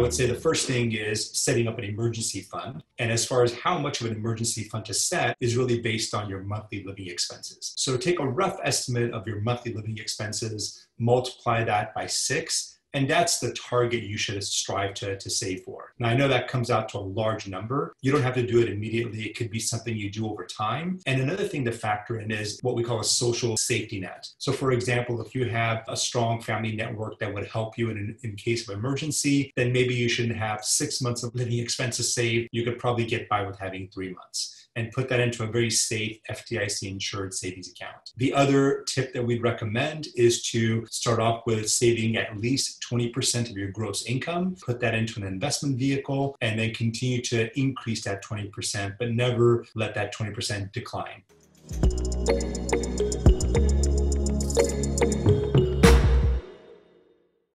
I would say the first thing is setting up an emergency fund. And as far as how much of an emergency fund to set is really based on your monthly living expenses. So take a rough estimate of your monthly living expenses, multiply that by 6, and that's the target you should strive to save for. Now, I know that comes out to a large number. You don't have to do it immediately. It could be something you do over time. And another thing to factor in is what we call a social safety net. So for example, if you have a strong family network that would help you in case of emergency, then maybe you shouldn't have 6 months of living expenses saved. You could probably get by with having 3 months. And put that into a very safe FDIC insured savings account. The other tip that we'd recommend is to start off with saving at least 20% of your gross income, put that into an investment vehicle, and then continue to increase that 20%, but never let that 20% decline.